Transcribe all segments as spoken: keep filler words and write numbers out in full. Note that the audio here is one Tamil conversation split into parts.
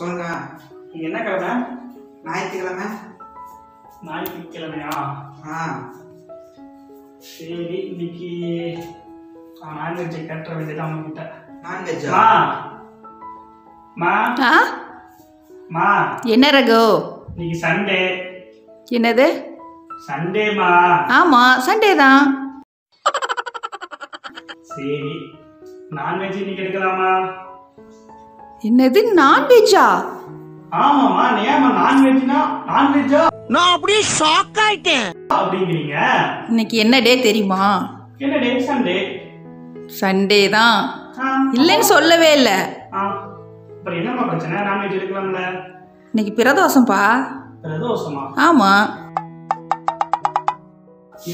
சொல்றேன். நீங்க என்ன கிழமை? ஞாயிற்றுக்கிழமை. ஞாயிற்றுக்கிழமையா? ஆ சரி. இன்னைக்கு நான்வெஜ் கேட்டுற வேண்டியதான் உங்ககிட்ட. நான்வெஜ்ஜா? மா மா என்ன ரகு? இன்னைக்கு சண்டே. என்னது சண்டேமா? ஆமா சண்டே தான். சரி நான்வெஜ் இன்னைக்கு எடுக்கலாமா? என்னது நான்வெஜ்ஜா? ஆமாமா. ஏமா நான்வெஜ்னா நான்வெஜ்ஜா? நான் அப்படியே ஷாக் ஆயிட்டேன். அப்படிங்கறீங்க? இன்னைக்கு என்ன டே தெரியுமா? என்ன டே? சண்டே. சண்டே தான் இல்லன்னு சொல்லவே இல்ல. அப்புறம் என்னமா பிரச்சனை? நான்வெஜ் எடுக்கலாம்ல. இன்னைக்கு பிரதோஷம் பா. பிரதோஷமா? ஆமா.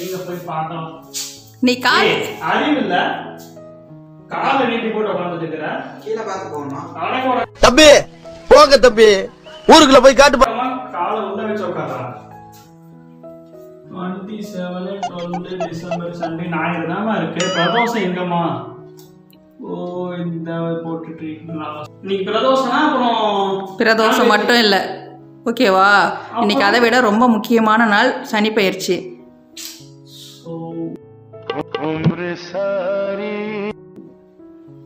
இங்க போய் பார்த்தோம். நீ காய் அறிவு இல்ல. கால நீட்டி போட்டு உட்கார்ந்துட்டு இருக்கற. கீழ பாத்து போறோம். காலை தம்பி போங்க தம்பி. ஊருக்குள்ள போய் காட்டு பாமா. காலை உள்ள வெச்சு உட்கார்றா. இருபத்தி ஏழு பன்னிரண்டு டிசம்பர் சண்டே நாயர் தாமா இருக்கு. பிரதோஷம் எங்கம்மா? ஓ இந்த போட்டுட்டு இருக்கீங்களா? நீ பிரதோஷனா? அப்புறம் பிரதோஷம் மட்டும் இல்ல. ஓகேவா? இன்னைக்கு அதை விட ரொம்ப முக்கியமான நாள் சனி பெயர்ச்சி.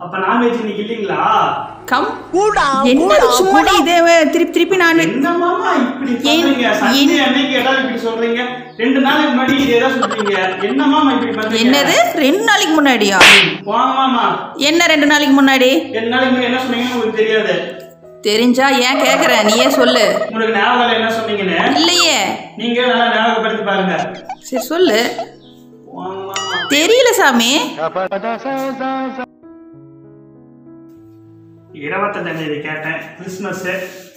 அப்ப நான்வெஜ் இன்னைக்கு இல்லீங்களா? கம் கூட என்ன சும்மா இதே திருப்பி திருப்பி நான்வெஜ். என்னம்மா இப்படி சொல்றீங்க? சண்டே அன்னைக்கு எல்லாம் இப்படி சொல்றீங்க. ரெண்டு நாளைக்கு முன்னாடி இதேதான் சொல்றீங்க. என்னம்மா இப்படி பண்றீங்க? என்னது ரெண்டு நாளைக்கு முன்னாடியா? போங்கம்மா. என்ன ரெண்டு நாளைக்கு முன்னாடி? ரெண்டு நாளைக்கு முன்னாடி என்ன சொன்னீங்கன்னு உங்களுக்கு தெரியாது. தெரிஞ்சா ஏன் கேக்குற? நீயே சொல்லு. உங்களுக்கு ஞாபகம் என்ன சொன்னீங்கன்னு? இல்லையே. நீங்க நல்லா ஞாபகப்படுத்தி பாருங்க. சரி சொல்லு. தெரியல சாமி. இருபத்தஞ்சாந்தேதி கேட்டேன். கிறிஸ்மஸ்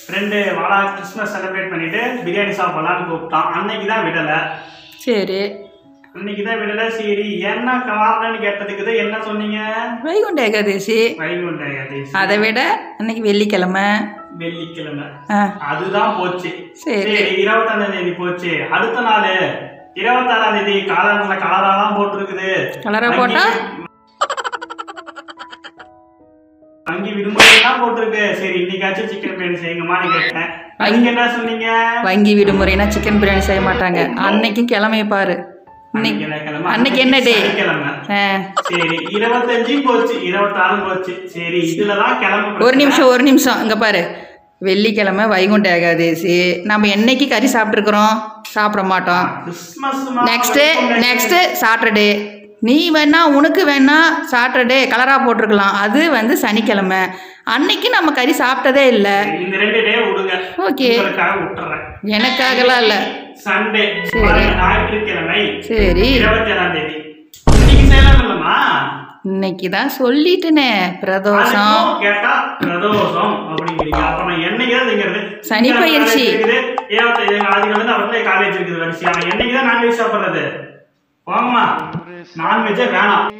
ஃப்ரெண்டு வாடா கிறிஸ்மஸ் செலிப்ரேட் பண்ணிட்டு பிரியாணி சாப்பிடலான்னு கூப்பிட்டான். அன்னைக்கு தான் விடலை. சரி அன்னைக்கு தான் விடலை. சரி என்ன காரணம்னு கேட்டதுக்கு என்ன சொன்னீங்க? வைகுண்ட ஏகாதேசி. வைகுண்ட ஏகாதேசி. அதை விட அன்னைக்கு வெள்ளிக்கிழமை. வெள்ளிக்கிழமை அதுதான் போச்சு. சரி இருபத்தஞ்சாந்தேதி போச்சு. அடுத்த நாள் இருபத்தாறாம் தேதி காலத்துல கலரா தான் போட்டு இருக்குது. கலரா போட்டா வங்கி விடுமுறை தான் போட்டு இருக்கு. சரி இன்னைக்காச்சும் சிக்கன் பிரியாணி செய்யுங்கம்மான்னு கேட்டேன். நீங்க என்ன சொன்னீங்க? வங்கி விடுமுறைனா சிக்கன் பிரியாணி செய்ய மாட்டாங்க. அன்னைக்கு கிளம்பி பாரு. அன்னைக்கு என்ன டே? கிளம்பி. சரி இருபத்தஞ்சு போச்சு. இருபத்தாறு போச்சு. சரி இதுலதான் கிளம்பு. ஒரு நிமிஷம் ஒரு நிமிஷம் இங்க பாரு. வெள்ளிக்கிழமை வைகுண்ட ஏகாதேசி. நம்ம என்னைக்கு கறி சாப்பிட்ருக்குறோம்? சாப்பிட மாட்டோம். Next next Saturday. நீ வேணா உனக்கு வேணா சாட்டர்டே கலராக போட்டிருக்கலாம். அது வந்து சனிக்கிழமை. அன்னைக்கு நம்ம கறி சாப்பிட்டதே இல்லை. ஓகே எனக்காகலாம் இல்லை. சண்டே ஞாயிற்றுக்கிழமை. சரி இன்னைக்கு தான் சொல்லிட்டேனே பிரதோஷம். சனி பயிற்சி. காலேஜ் இருக்குது. நான்வெஜ் சாப்பிடுறது. நான்வெஜ் வேணாம்.